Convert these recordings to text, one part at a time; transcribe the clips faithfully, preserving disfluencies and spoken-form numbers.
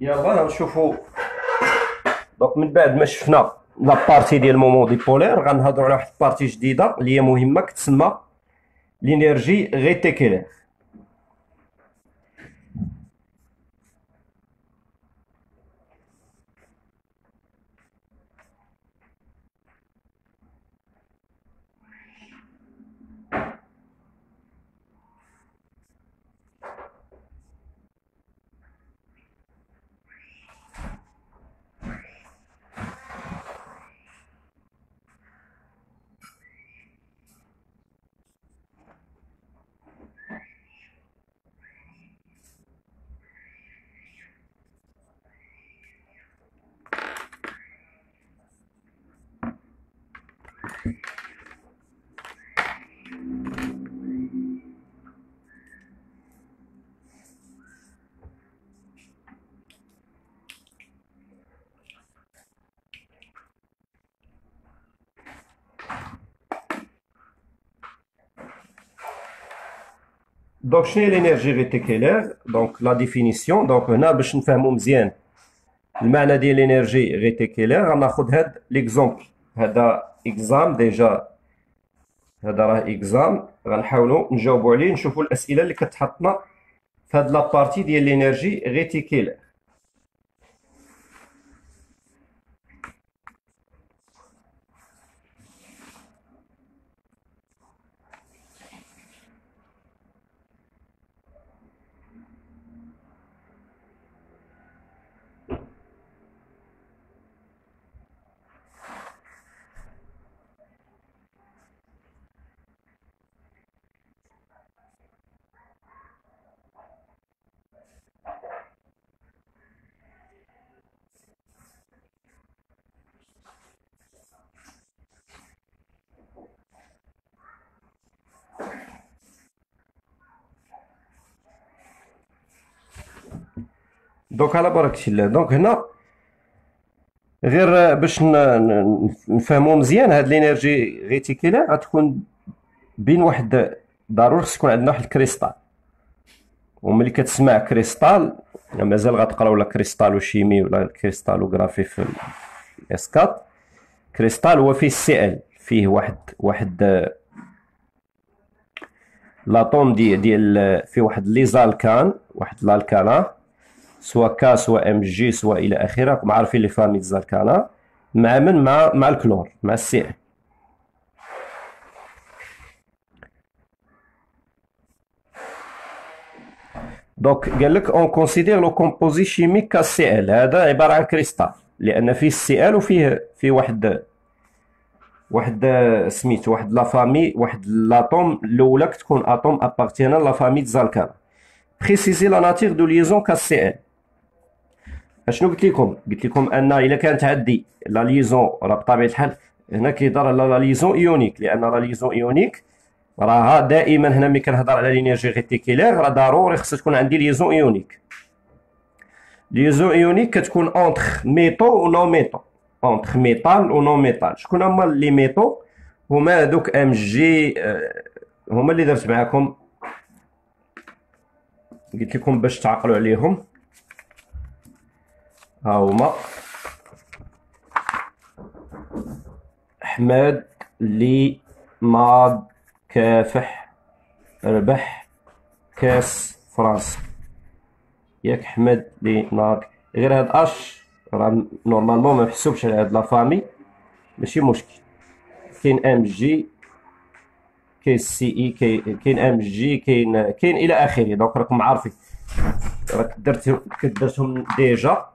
يلا نشوفوا دونك من بعد ما شفنا لابارتي ديال مومون ديبولير غنهضروا على واحد البارتي جديده اللي هي مهمه كتسمى لينيرجي غيتيكيلر. Donc, chez l'énergie réticuleur, donc la définition, donc on a besoin de faire bien le ma'na de l'énergie réticuleur. On a pris l'exemple, هذا exam déjà, هذا راه exam. On va essayer de نجاوبوا عليه, نشوفوا الأسئلة اللي كتحطنا في هاد لا بارتي ديال l'énergie réticuleur. دونك على بركة الله. دونك هنا غير باش نفهمو مزيان هاد لينيرجي غيتيكيلر غتكون بين واحد ضروري خص يكون عندنا واحد الكريستال، وملي كتسمع كريستال مازال غتقراو لا كريستالو شيمي ولا كريستالوغرافي في الاسكات. كريستال هو فيه السي ال، فيه واحد واحد لاطوم ديال ديال فيه واحد ليزالكان، واحد الالكانا سواء كا سواء ام جي سواء الى اخره، معرفين لي فامي الزركانه مع من مع مع الكلور مع السي. دونك قال لك اون كونسيدير لو كومبوزي شيميك كا سي ال، هذا عباره عن كريستال لان فيه السي ال وفيه فيه واحد واحد سميتو واحد لافامي، واحد لاطوم الاولى كتكون اطوم ابارتينا لافامي الزركانه. بريسيزي لا ناتير دو ليزون كا سي ال. اشنو قلت لكم؟ قلت لكم ان الا كانت عندي لا ليزون راه بطبيعه الحال هنا كيهضر على لا ليزون ايونيك، لان لا ليزون ايونيك راها دائما هنا ملي كنهضر على لينيرجي غيتيكيلر راه ضروري خصها تكون عندي ليزون ايونيك. ليزون ايونيك كتكون اونتر ميتو ونو ميتو، اونتر ميتال ونو ميتال. شكون هما لي ميتو؟ هما هذوك ام جي، هما اللي درت معاكم قلت لكم باش تعقلوا عليهم. ها هما احمد لي ماض كافح ربح كاس فرنسا، ياك احمد لي ماض. غير هاد اش راه نورمالمون ما محسوبش على هاد لافامي، ماشي مشكل. كاين ام جي كاين سي اي كاين ام جي كاين كاين الى اخره. دونك راكم عارفين راك درتهم كدرتهم ديجا.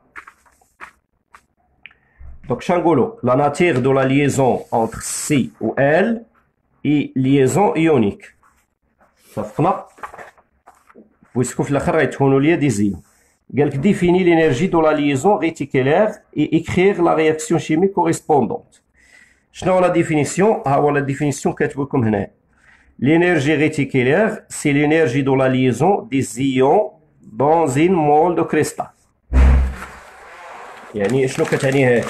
دونك شنقولوا لا ناتير دو لا ليزون انتر سي و ال اي ليزون ايونيك. صافقنا بويسكو في الاخر غيتكونوا ليا دي زيون. قال لك ديفيني لينيرجي دو لا ليزون ريتيكيلر اي اكريغ لا رياكسيون شيميك كوريسبوندونت. شنو لا ديفينيسيون؟ ها هو لا ديفينيسيون كاتب لكم هنا. لينيرجي غيتيكيلر سي لينيرجي دو لا ليزون دي زيون دون زين مول دو كريستال. يعني شنو كتعني هاد؟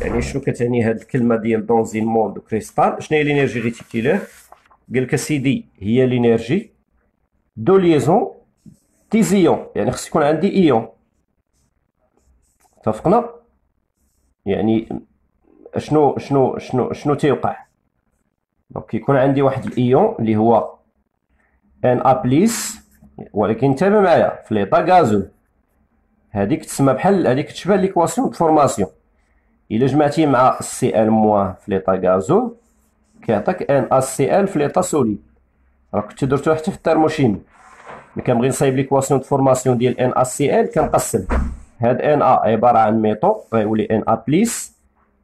يعني شنو كتعني هاد الكلمه ديال دونزين مول دو كريستال؟ شنو هي لينيرجي غيتيكيلر؟ قال لك سيدي هي لينيرجي دو ليزون تي زيون، يعني خص يكون عندي ايون اتفقنا؟ يعني شنو شنو شنو شنو تيوقع؟ دونك كيكون عندي واحد الايون اللي هو ان ابليس، ولكن تابع معايا في ليطا غازو، هذيك تسمى بحال هذيك تشبه ليكواسيون دو فورماسيون. الا جمعتي مع السي ال موان في ليطا غازو كيعطيك ان ا سي ال في ليطا سوليد. راه كنت درتو حتى في الترموشيمي، ملي كنبغي نصايب ليكواسيون دو فورماسيون ديال ان ا سي ال كنقسم هاد ان ا عباره عن ميتو غيولي ان ا بليس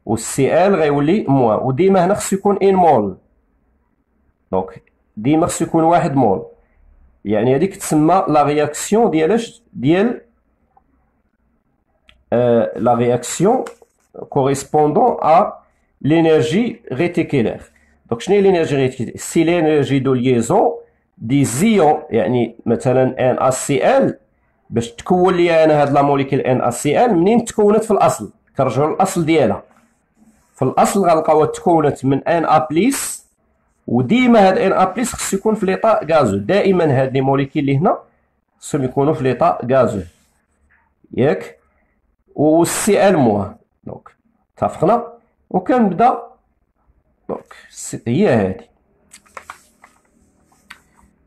و السي ال غيولي موان، وديما هنا خصو يكون ان مول، دونك ديما خصو يكون واحد مول. يعني هذيك تسمى لا رياكسيون ديال اش ديال آه لا رياكسيون كوريسبوندون ا ل انرجي غيتيكيلر. دونك شنو هي ل انرجي غيتيكيلر؟ سي ل انرجي دو ليزون دي زيون. يعني مثلا ان ا سي ال باش تكون لي انا هاد لا موليكيل ان ا سي ال منين تكونت في الاصل، كنرجعوا للاصل ديالها، في الاصل غنلقاوها تكونت من ان ا بليس، وديما هاد ان ا بليس خصو يكون في ليطا غازو. دائما هاد لي موليكيل اللي هنا خصهم يكونوا في ليطا غازو، ياك؟ و السي ال موان. دونك اتفقنا؟ وكنبدا. دونك هي هادي.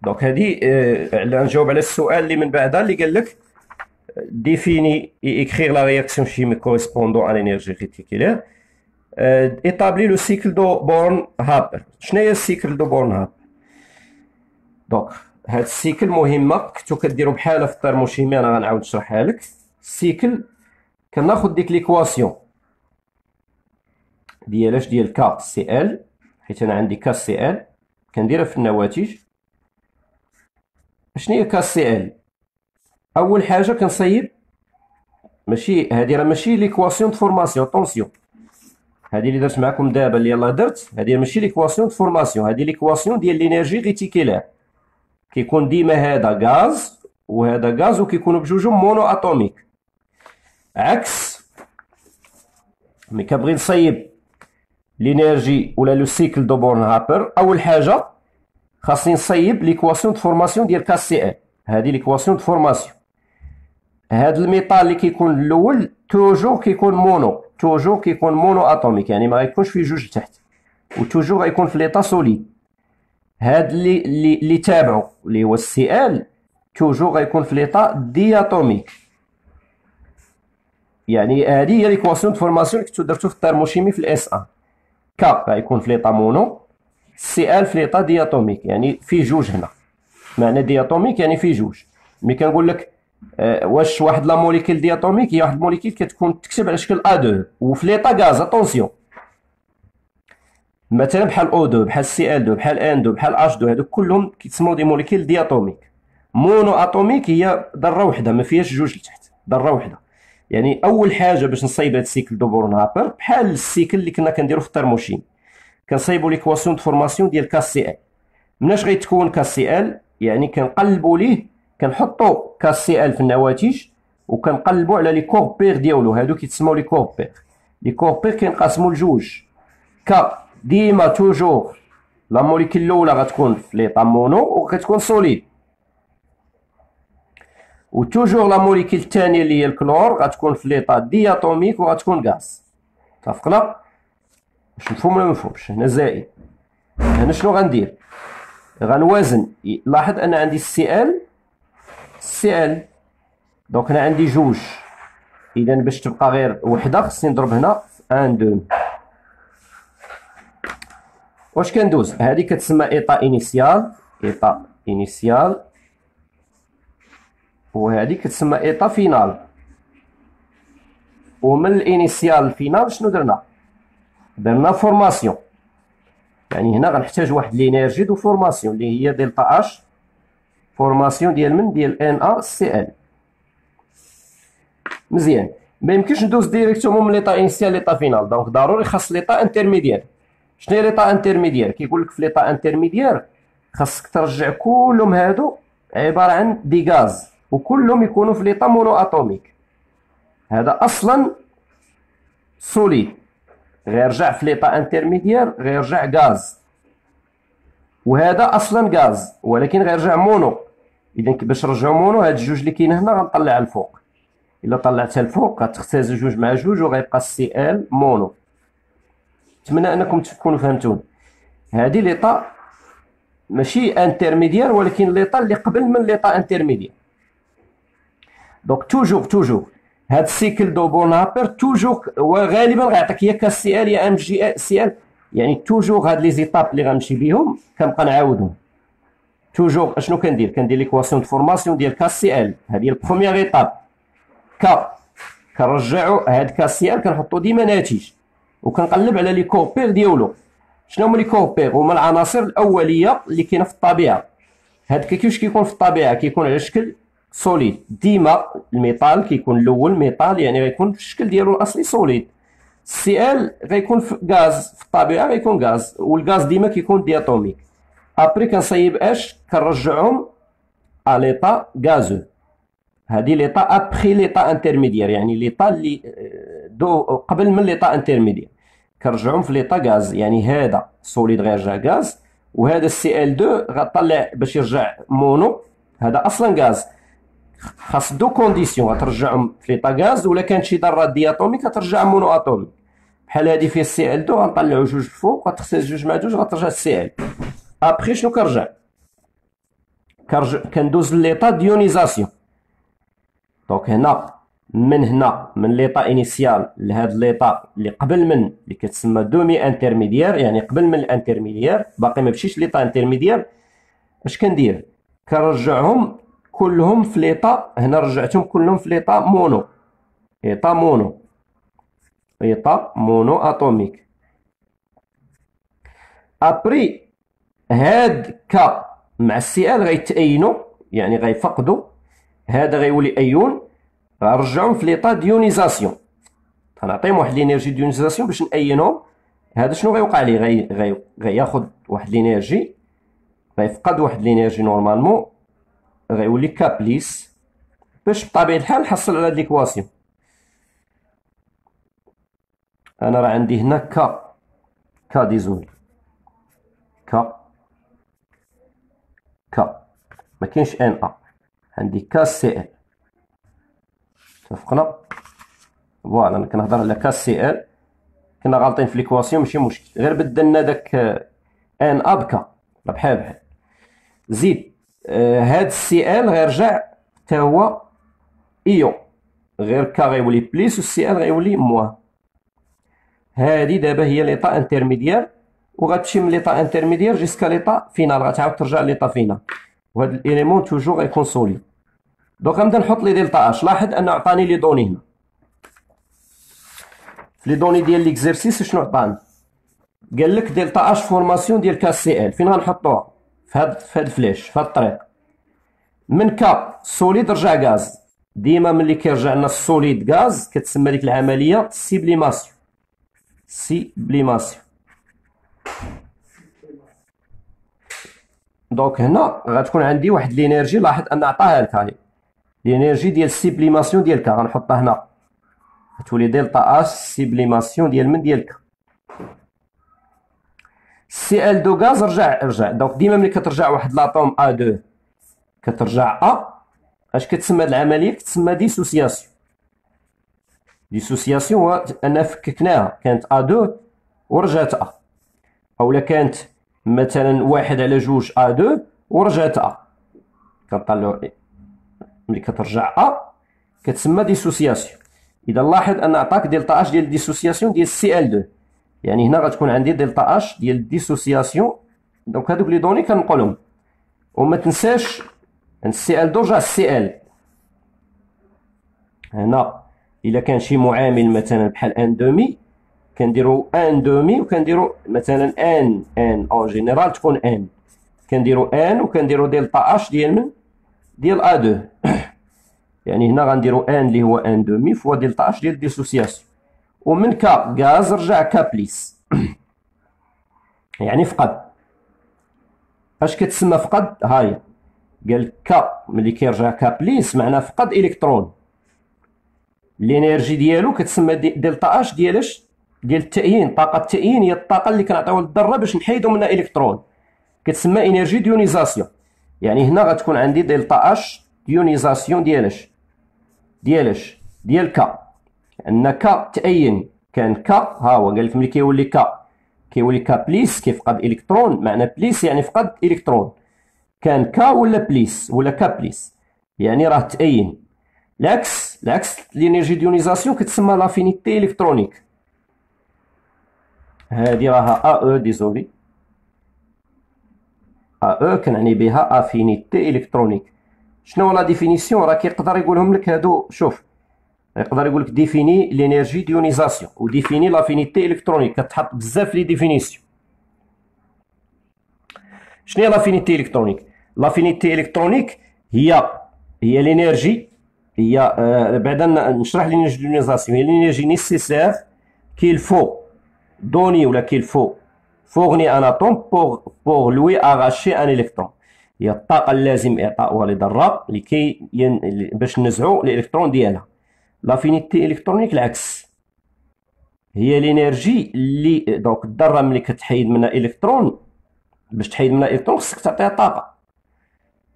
دونك هادي على نجاوب على السؤال اللي من بعدها اللي قال لك ديفيني ايكرير لا رياكسيون شيميك كوريسبوندون ا لينيرجي غيتيكيلر، établir le cycle de بورن هابر. شنو هي السيكل دو بورن هابر؟ دونك هاد السيكل مهمه، كنتو كديرو بحالها في الترموشيمي، انا غنعاود نشرحها لك. السيكل كناخد ديك ليكواسيون ديال اش ديال كا سي ال، حيت انا عندي كا سي ال كنديرها في النواتج. شنو هي كا سي ال؟ اول حاجه كنصيب، ماشي هادي راه ماشي ليكواسيون دو فورماسيون، طونسيون هذه اللي درت معكم دابا اللي يلاه درت، هذه ماشي ليكواسيون دو فورماسيون، هذه ليكواسيون ديال لينيرجي غيتيكيلر. كيكون ديما هذا غاز وهذا غاز وكيكونوا بجوجهم مونواتوميك، عكس ملي كنبغي نصيب لينيرجي ولا لو سيكل دو بورن هابر. اول حاجه خاصني نصيب ليكواسيون دو فورماسيون ديال كا سي ال، هذه ليكواسيون دو فورماسيون. هاد الميطال اللي كيكون الاول توجور كيكون مونو، توجور كيكون مونو اتوميك، يعني ما غيكونش فيه جوج تحت، وتوجور غيكون في ليطا سوليد. هاد اللي اللي, اللي تابعو اللي هو السي ال توجور غيكون في ليطا دياتوميك. يعني هادي هي ليكواسيون دو فورماسيون اللي كنتو درتو في الترموشيمي في الاس ان. كا غيكون في ليطا مونو، سي ال في ليطا دياتوميك، يعني فيه جوج هنا، معنى دياتوميك يعني فيه جوج. ملي كنقول لك أه واش واحد لا موليكيل دياتوميك، هي واحد الموليكيل كتكون تكتب على شكل أ2 وفي ليطا غاز، اتونسيون مثلا بحال أو2 بحال سي ال2 بحال ان2 بحال اتش2، هادوك كلهم كيتسموا دي موليكيل دياتوميك. مونو اتوميك هي ذره وحده ما فيهاش جوج لتحت، ذره وحده. يعني اول حاجه باش نصايب هاد السيكل دو بورن هابر بحال السيكل اللي كنا كنديرو في الترموشيم، كنصايبو ليكواسيون دو فورماسيون ديال كا سي ال. مناش غيتكون كا سي ال؟ يعني كنقلبو ليه، كنحطو كا سي ال في النواتج وكنقلبوا على لي كوربير ديالو، هادو كيتسموا لي كوربير. لي كوربير كينقسموا لجوج، كا ديما توجور لا موليكيل الاولى غتكون في ليطا مونو وغتكون سوليد، وتوجور لا موليكيل الثانيه اللي هي الكلور غتكون في ليطا دياتوميك وغتكون غاز. اتفقنا؟ واش مفهوم ولا مفهومش؟ هنا زائد. هنا شنو غندير؟ غنوازن. لاحظ ان عندي السي ال سي ال، دونك هنا عندي جوج، اذا باش تبقى غير وحده خصني نضرب هنا واحد اثنين. واش كندوز؟ هذه كتسمى ايطا انيسيال، ايطا انيسيال، وهذه كتسمى ايطا فينال. ومن الانيسيال للفينال شنو درنا؟ درنا فورماسيون. يعني هنا غنحتاج واحد لينيرجي دو فورماسيون اللي هي دلتا اش، فورماسيون ديال من ديال ان ا سي ال. مزيان، ما يمكنش ندوز ديريكتومون من ليطا انيسيال ليطا فينال، دونك ضروري خاص ليطا انترميديال. شنو هي ليطا انترميديال؟ كيقول لك في ليطا انترميديال خاصك ترجع كلهم هادو عباره عن دي غاز وكلهم يكونوا في ليطا مونو اتوميك. هذا اصلا سوليد، غيرجع في ليطا انترميديال غيرجع غاز، وهذا اصلا غاز ولكن غيرجع مونو. اذا باش نرجعو مونو هاد الجوج اللي كاين هنا غنطلع الفوق، الا طلعتها الفوق غتختاز جوج مع جوج وغيبقى السي ال مونو. نتمنى انكم تكونوا فهمتون. هذه ليطا ماشي انترميديال ولكن ليطا اللي قبل من ليطا انترميديال. دونك توجور توجور هاد السيكل دو بورن هابر توجور وغالبا غيعطيك يا كسي ال يا ام جي سي ال، يعني توجور هاد لي زيتاب اللي غنمشي بهم كنبقى نعاودهم. توجور اشنو كندير؟ كندير ليكواسيون دو فورماسيون ديال كسي ال، هادي هي البروميير ايطاب. ك كنرجعوا هاد كسي ال كنحطوا ديما ناتج وكنقلب على لي كوبير ديالو. شنو هما لي كوبير؟ هما العناصر الاوليه اللي كاينه في الطبيعه. هاد كيفاش كيكون في الطبيعه؟ كيكون على شكل سوليد، ديما الميتال كيكون الاول ميتال يعني غيكون في الشكل ديالو الاصلي سوليد. السي ال غيكون في غاز، في الطبيعه غيكون غاز والغاز ديما كيكون دياتوميك. ابري كنصايب اش كنرجعهم اليطا غازو، هذه ليطا ابخي ليطا انترميديال يعني ليطا اللي دو قبل من ليطا انترميديال كنرجعهم في ليطا غاز، يعني هذا سوليد غيرجع غاز وهذا السي ال اثنين غطلع باش يرجع مونو، هذا اصلا غاز. خاص دو كونديسيون، غترجعهم في ليطا غاز ولا كانت شي ذره دياتوميك غترجع مونو اتوميك. بحال هذه فيه السي ال اثنين غنطلعوا جوج فوق غتختار جوج مع جوج غترجع السي ال. ابخي شنو كرجع؟ كرجع كندوز ليطا ديونيزاسيون. دونك هنا من هنا من ليطا انيسيال لهاد ليطا اللي قبل من اللي كتسمى دومي انترميديير يعني قبل من الانترميديير، باقي ما مشيتش ليطا انترميديير. اش كندير؟ كنرجعهم كلهم في ليطا، هنا رجعتهم كلهم في ليطا مونو، ايطا مونو ايطا مونو اتوميك. ابري هاد ك مع السي ال غيتأينو يعني غيفقدو، هذا غيولي ايون غنرجعهم في ليطا ديونيزاسيون، غنعطيهم واحد لينيرجي ديونيزاسيون باش نأينهم. هذا شنو غيوقع ليه؟ غي غي غياخد واحد لينيرجي، غيفقد واحد لينيرجي نورمالمون غيولي كابليس باش بطبيعة الحال نحصل على هاد ليكواسيون. انا راه عندي هنا ك ك ديزولي ك ك مكاينش ان ا، عندي ك سي ال. اتفقنا؟ فوالا انا كنهضر على ك سي ال، كنا غالطين في ليكواسيون ماشي مشكل، غير بدلنا داك ان ا بك بحال بحال. زيد هاد السي ال غيرجع حتى هو ايو، غير ك غيولي بليس والسي ال غيولي موان. هادي دابا هي ليطا انترميديال وغتمشي من ليطا انترميديال جيسكا ليطا فينال، غتعاود ترجع ليطا فينال وهاد الاليمون توجور غيكون سوليد. دوك غنبدا نحط لي ديلتا اش، لاحظ انه عطاني لي دوني هنا في لي دوني ديال ليكزيرسيس. شنو عطاني؟ قال لك ديلتا اش فورماسيون ديال كا سي ال، فين غنحطوها؟ في هاد في هاد الفلاش في هاد الطريق. من كا سوليد رجع غاز، ديما ملي كيرجع لنا السوليد غاز كتسمى ديك العمليه سيبليماسيون سيبليماسيون. دونك هنا غتكون عندي واحد لينيرجي، لاحظ ان عطاها لك هاي لينيرجي ديال السيبليماسيون ديال ك، غنحطها هنا غتولي دلتا اش سيبليماسيون ديال من ديال ك. سي ال دو غاز رجع رجع، دونك ديما ملي كترجع واحد لاطوم ا اثنين كترجع ا، اش كتسمى هاد العمليه؟ كتسمى ديسوسياسيون. ديسوسياسيون هو ان فككناها، كانت ا اثنين ورجعت ا، اولا كانت مثلا واحد على جوج ا اثنين ورجعت ا، كنطلعو ملي كترجع ا كتسمى ديسوسياسيون. اذا لاحظ ان عطاك دلتا اش ديال ديسوسياسيون ديال سي ال اثنين، يعني هنا غتكون عندي دلتا اش ديال ديسوسياسيون. دونك هادوك لي دوني كنقولهم، وما تنساش ان سي ال اثنين رجع سي ال. هنا الا كان شي معامل مثلا بحال ان دومي كنديرو ان دومي وكنديرو مثلا ان ان او جينيرال تكون ان، كنديرو ان وكنديرو دلتا اش ديال من ديال ا اثنين يعني هنا غنديرو ان اللي هو ان دومي فوا دلتا اش ديال ديسوسياسيون. ومن ك غاز رجع ك بليس يعني فقد. اش كتسمى فقد؟ هاي قال ك ملي كيرجع ك بليس معناه فقد الكترون، الانرجي ديالو كتسمى دلتا اش ديال اش ديال التأيين. طاقة التأيين هي الطاقة اللي كنعطيوها للذرة باش نحيدو منها الكترون، كتسمى انرجي ديونيزاسيون. يعني هنا غتكون عندي دلتا اش ديونيزاسيون ديالاش ديالاش ديال ك. عندنا ك تأين كان ك، ها هو قال لك ملي كيولي ك كيولي ك بليس كيفقد الكترون، معنى بليس يعني فقد الكترون، كان ك ولا بليس ولا ك بليس يعني راه تأين. العكس العكس لينيرجي ديونيزاسيون كتسمى لافينيتي الكترونيك، هادي راها ا او ديزولي ا او كنعني بها افينيتي الكترونيك. شنو لا ديفينيسيون؟ راه كيقدر يقولهم لك هادو، شوف يقدر يقول لك ديفيني لينيرجي ديونيزاسيون وديفيني لافينيتي الكترونيك، كتحط بزاف لي ديفينيسيون. شنو هي لافينيتي الكترونيك؟ لافينيتي الكترونيك هي هي لينيرجي، هي آه بعدا نشرح لينيرجي ديونيزاسيون، هي لينيرجي نيسيسير كيل فو دوني ولا كيل فو فورني ان اتوم بور بور لوي اراشي ان الكترون، هي الطاقه اللازم اعطاؤها للذره لكي ين... باش نزعو الالكترون ديالها. لافينيتي الكترونيك العكس، هي لينيرجي اللي دونك الذره ملي كتحيد منها الكترون، باش تحيد منها الكترون خصك تعطيها طاقه،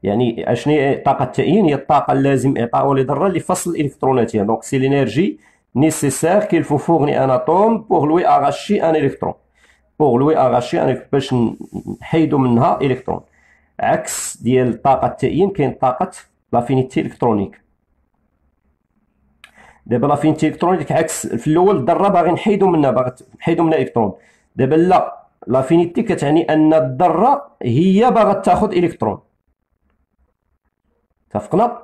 يعني اشني طاقه التأيين؟ هي الطاقه اللازم اعطاؤها للذره لفصل الالكتروناتها، دونك سي لينيرجي نيسيسير كيل فو فورني ان اتوم بور لوي اراشي ان الكترون، بور لوي اراشي ان باش نحيدو منها الكترون. عكس ديال طاقه التأيين كاين طاقه لافينيتي الكترونيك. دابا لافينيتي الكترونيك عكس، في الاول الذره باغي نحيدو منها، باغي نحيدو منها الكترون، دابا لا لافينيتي كتعني ان الذره هي باغا تاخذ الكترون. اتفقنا؟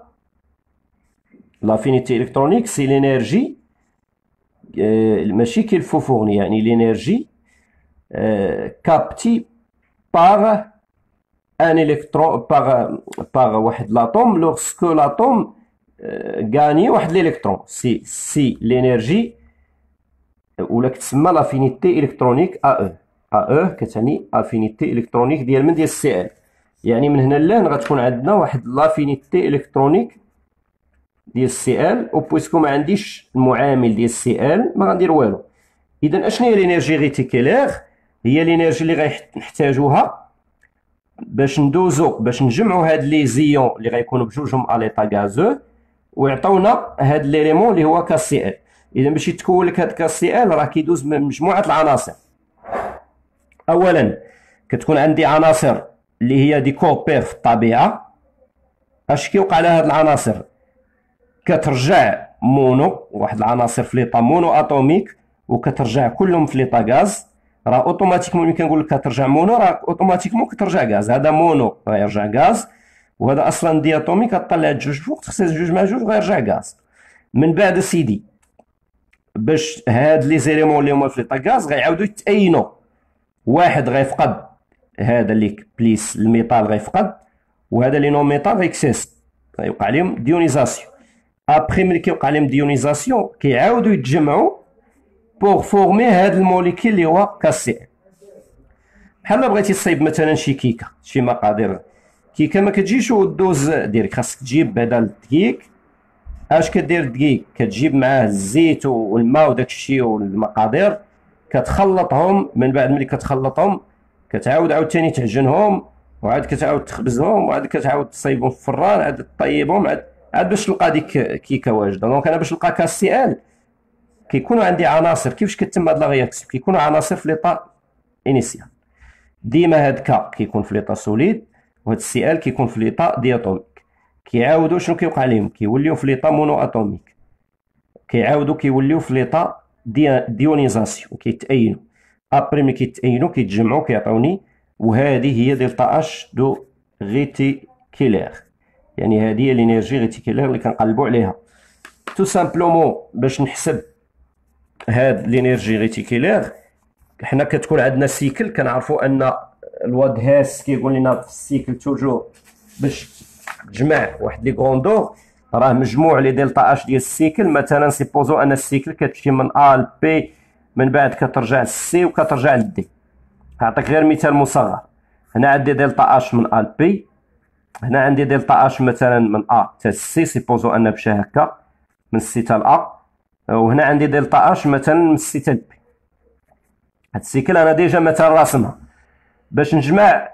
لافينيتي الكترونيك سي لينيرجي آه ماشي كيل فو فورني، يعني لينيرجي آه كابتي باغ ان الكترون باغ باغ واحد لاطوم لوغسكو لاطوم غاني واحد الالكترون، سي سي لينيرجي ولا كتسمى لافينيتي الكترونيك ا او ا او كتعني افينيتي الكترونيك ديال من ديال السي ال، يعني من هنا لهنا غتكون عندنا واحد لافينيتي الكترونيك ديال السي ال، وبويسكو ما عنديش المعامل ديال السي ال ما غندير والو. اذا اشنو هي لينيرجي غيتيكيلر؟ هي لينيرجي اللي غنحتاجوها باش ندوزو باش نجمعو هاد لي زيون اللي غيكونوا بجوجهم اليطا غازو ويعطونا هاد ليليمون اللي هو كاسي ال. اذا باش يتكون لك هاد كاسي ال راه كيدوز من مجموعه العناصر. اولا كتكون عندي عناصر اللي هي دي كوبير في الطبيعه، اش كيوقع لهاد العناصر؟ كترجع مونو، واحد العناصر في ليطا مونو اتوميك وكترجع كلهم في ليطا غاز، راه اوتوماتيكمون ملي كنقول لك كترجع مونو راه اوتوماتيكمون كترجع غاز، هذا مونو غيرجع غاز، وهذا اصلا دياتومي كطلع جوج فوق خصها جوج مع جوج غيرجع غاز. من بعد سيدي باش هاد لي زيليمون اللي هما في ليطا غاز غيعاودو يتأينوا، واحد غيفقد هذا اللي بليس الميتال غيفقد، وهذا اللي نون ميتال غيكسيس، غيوقع لهم ديونيزاسيون. ابخي ملي كيوقع لهم ديونيزاسيون كيعاودو يتجمعوا بوغ فورمي هاد الموليكيل اللي هو كاسي. بحال بغيتي تصايب مثلا شي كيكه، شي مقادير كيكه ما كتجيش ودوز ديرك، خاصك تجيب بعدا الدقيق. اش كدير الدقيق؟ كتجيب معاه الزيت والماء وداك الشيء والمقادير كتخلطهم، من بعد ملي كتخلطهم كتعاود عاوتاني تعجنهم، وعاد كتعاود تخبزهم، وعاد كتعاود تصايبهم في الفران، عاد طيبهم، عاد عاد باش تلقى ديك كيكه واجده. دونك انا باش نلقى كاسي ال كيكونوا عندي عناصر، كيفاش كتتم هاد لا رياكسيون؟ كيكونوا عناصر في ليطا انيسيال، ديما هاد كا كيكون في ليطا سوليد وهاد السي ال كيكون في ليطا دياتوميك، كيعاودوا شنو كيوقع لهم؟ كيوليو في ليطا مونو اتوميك، كيعاودوا كيوليو في ليطا ديونيزاسيون، كيتأينوا. ابري ملي كيتأينوا كيتجمعوا كيعطوني، وهذه هي دلتا اش دو غيتيكيلر، يعني هذه هي لينيرجي غيتيكيلر اللي كنقلبوا عليها. تو سامبلومون باش نحسب هاد لينيرجي غيتيكيلر حنا كتكون عندنا سيكل، كنعرفوا ان الواد هاس كيقول لنا في السيكل توجور باش تجمع واحد لي غوندور راه مجموع لي دلتا اش ديال السيكل. مثلا سيبوزو ان السيكل كتمشي من ا ل بي، من بعد كترجع للسي وكترجع للدي. هعطيك غير مثال مصغر، هنا عندي دلتا اش من ا ل بي، هنا عندي دلتا اش مثلا من ا حتى السي، سيبوزو ان مشى هكا من السي حتى لا، وهنا عندي دلتا اش مثلا من السي حتى لبي. هاد السيكل انا ديجا مثلا راسمها باش نجمع،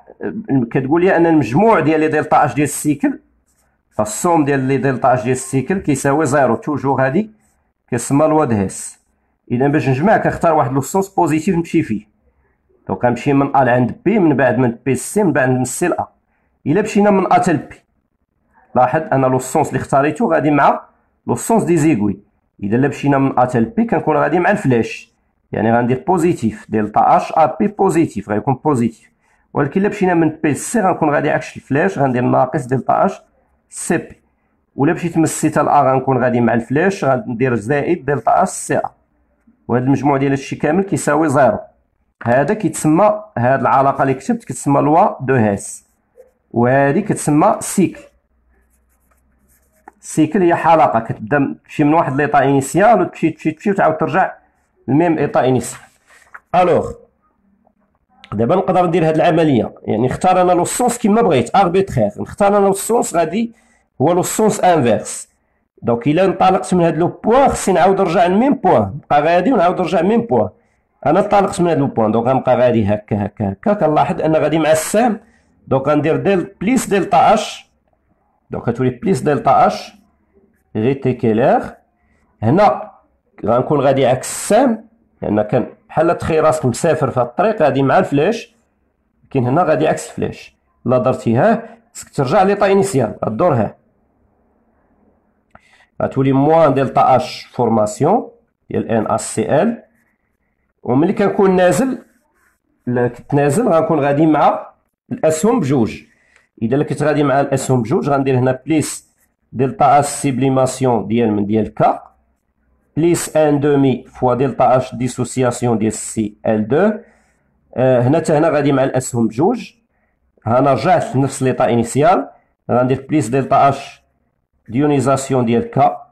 كتقول لي ان المجموع ديال لي دلتا اش ديال السيكل، فالصوم ديال لي دلتا اش ديال السيكل كيساوي زيرو، توجور هادي كيسمى لوا د هيس. اذا باش نجمع كنختار واحد لوسونس بوزيتيف نمشي فيه، دونك غنمشي من ا لعند بي، من بعد من بي سي، من بعد من سي لا. الا مشينا من ا حتى لبي، لاحظ ان لوسونس اللي اختاريتو غادي مع لوسونس دي زيغوي. اذا الا مشينا من ا حتى لبي كنكون غادي مع الفلاش، يعني غندير بوزيتيف ديال طاش ا بي بوزيتيف غيكون بوزيتيف. ولكن الا مشينا من بي سي غنكون غادي عكس الفلاش، غندير ناقص ديال طاش سي بي. ولا مشيت من سي حتى لا غنكون غادي مع الفلاش، غندير زائد دلتا اس سي ا. وهذا المجموع ديال هادشي كامل كيساوي زيرو. هذا كيتسمى، هاد العلاقه اللي كتبت كتسمى لوا دو هيس، وهذه كتسمى سيكل. السيكل هي حلقه كتبدا تمشي من واحد ليطا انيسيال وتمشي تمشي تمشي وتعاود ترجع للميم ايطا انيسيال. الوغ دابا نقدر ندير هاد العمليه، يعني نختار انا لو سونس كما بغيت اربيترير، نختار انا لو سونس غادي هو لو سونس انفيرس. دونك الا انطلقت من هاد لو بوان خصني نعاود نرجع لميم بوان، نبقى غادي ونعاود نرجع لميم بوان. انا انطلقت من هاد لو بوان، دونك غنبقى غادي هكا هكا هكا. كنلاحظ ان غادي مع السام، دونك غندير ديل بليس دلتا اش، دونك غتولي بليس دلتا اش غيتيكيلر. هنا غنكون غادي عكس السام، لان يعني كان بحال تخيل راسك مسافر في هاد الطريق غادي مع الفلاش، لكن هنا غادي عكس الفلاش. لا درتيها خصك ترجع ليطا انيسيال، غدورها غتولي موان دلتا اش فورماسيون ديال ان اس سي ال. وملي كنكون نازل، الا كنت نازل غنكون غادي مع الاسهم بجوج. اذا كنت غادي مع الاسهم بجوج غندير هنا بليس دلتا اش سيبليماسيون ديال من ديال كا بليس ان دومي فوا دلتا اش ديسوسياسيون ديال سي ال اثنين. آه هنا حتى هنا غادي مع الاسهم بجوج. هنا رجعت لنفس ليطا انيسيال، غندير بليس دلتا اش ديونيزاسيون ديال كا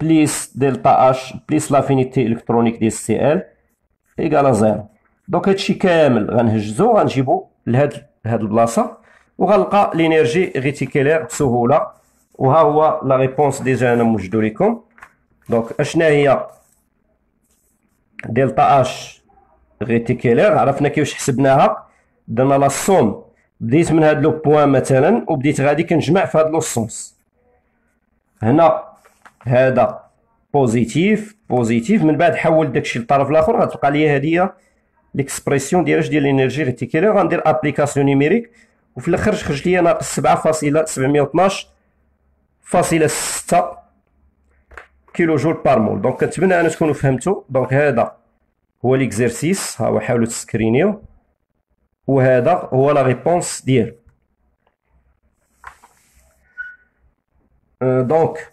بليس دلتا اش بليس لافينيتي الكترونيك ديال سي ال ايكالا زيرو. دونك هادشي كامل غنهجزو غنجيبو لهاد هاد البلاصه، وغنلقى لينيرجي غيتيكيلر بسهوله. وها هو لا ريبونس ديجا انا موجدو ليكم. دونك اشنا هي دلتا اش غيتيكيلر؟ عرفنا كيفاش حسبناها، درنا لا سوم، بديت من هاد لو بوان مثلا وبديت غادي كنجمع في هاد لو سونس. هنا هذا بوزيتيف بوزيتيف، من بعد حول داكشي للطرف الاخر غتبقى لي هادي هي ليكسبريسيون ديال اش ديال لينيرجي ريتيكيلر. غندير ابليكاسيون نيميريك، وفي الاخر خرج لي ناقص سبعة فاصلة سبعمية واثناش فاصلة ستة كيلو جول بار مول. دونك كنتمنى ان تكونوا فهمتوا. دونك هذا هو ليكزيرسيس، ها هو حاولوا تسكرينيو، وهذا هو لا ريبونس ديالو. دونك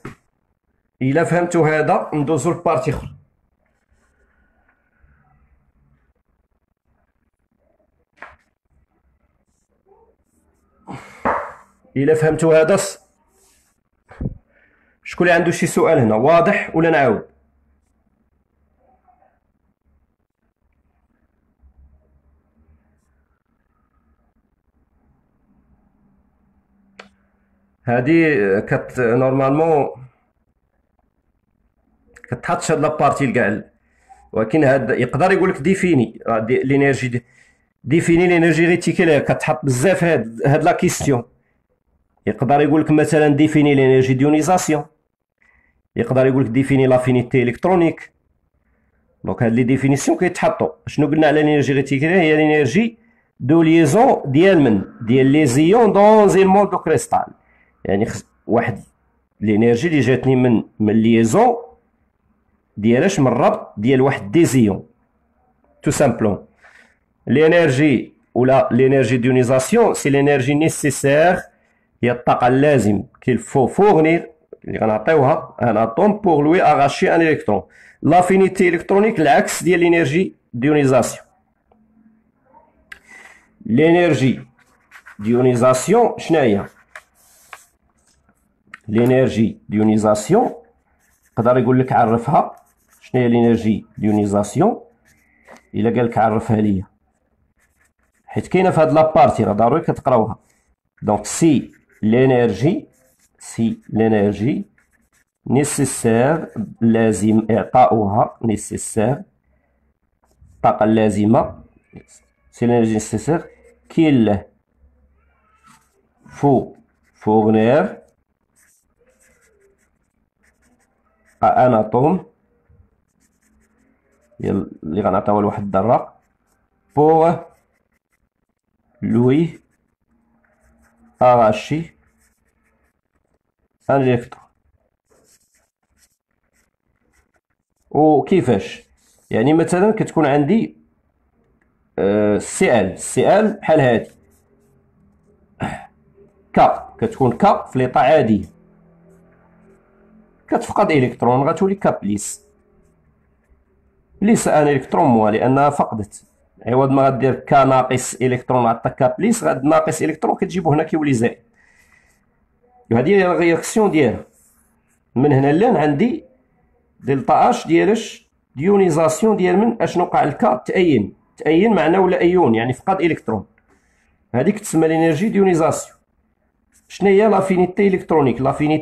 الا فهمتو هذا ندوزو لبارتي اخرى. الا فهمتو هذا، شكون اللي عنده شي سؤال هنا؟ واضح ولا نعاود؟ هادي كت نورمالمون كتحطش هاد لابارتي لكاع، ولكن هاد يقدر يقول لك ديفيني دي لينيرجي دي ديفيني لينيرجي ريتيكيلر. كتحط بزاف هاد هاد لا كيستيون. يقدر يقول لك مثلا ديفيني لينيرجي ديونيزاسيون، يقدر يقول لك ديفيني لافينيتي الكترونيك. دونك هاد لي ديفينيسيون كيتحطوا. شنو قلنا على لينيرجي ريتيكيلر؟ هي لينيرجي دو ليزون ديال من ديال لي زيون دون زي مول دو كريستال، يعني واحد لينيرجي اللي جاتني من من ليزون ديالاش، من الربط ديال واحد ديزيون تو سامبلون. لينيرجي ولا لينيرجي ديونيزاسيون سي لينيرجي نيسيسير، هي الطاقه اللازم كيل فو فورنير اللي غنعطيوها ان اطوم بور لوي اغاشي ان الكترون. لافينيتي الكترونيك العكس ديال لينيرجي ديونيزاسيون. لينيرجي ديونيزاسيون شناهي؟ لينيرجي ديونيزاسيون يقدر يقول لك عرفها شنو هي لينيرجي ديونيزاسيون. الا قال لك عرفها ليا، حيت كاينه في هاد لابارتي راه ضروري كتقراوها. دونك سي لينيرجي سي لينيرجي نيسيسير لازم اعطاؤها، نيسيسير الطاقه اللازمه، سي لينيرجي نيسيسير كيل فو فورنير à un atome اللي غنعطيوها لواحد الذره pour lui arracher un électron. وكيفاش يعني مثلا كتكون عندي سي ال سي ال بحال هادي كا كتكون كا في ليطا عاديه كتفقد الكترون غتولي كا بليس بليس ان الكترون موا لانها فقدت عوض ما غدير كا ناقص الكترون عطاك كا بليس غاد ناقص الكترون كتجيبو هنا كيولي زائد. وهذه هي الرياكسيون ديالها من هنا لان عندي دلتا اش ديالاش ديونيزاسيون ديال من اشنو وقع الكا تأين تأين معنا ولا ايون يعني فقد الكترون هذيك تسمى لينيرجي ديونيزاسيون. شنو هي لافينيتي الكترونيك؟ لافينيتي